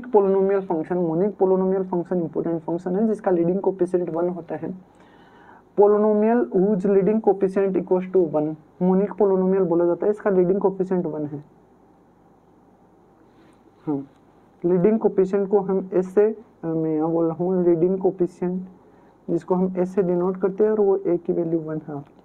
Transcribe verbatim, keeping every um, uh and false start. Monic polynomial function, monic polynomial function important function है जिसका leading coefficient one होता है। Polynomial whose leading coefficient equals to one monic polynomial बोला जाता है, इसका लीडिंग कोएफिशिएंट वन है। हाँ, लीडिंग कोएफिशिएंट को हम एस से, मैं यहाँ बोल रहा हूँ लीडिंग कोएफिशिएंट जिसको हम एस से डिनोट करते हैं और वो ए की वैल्यू वन है।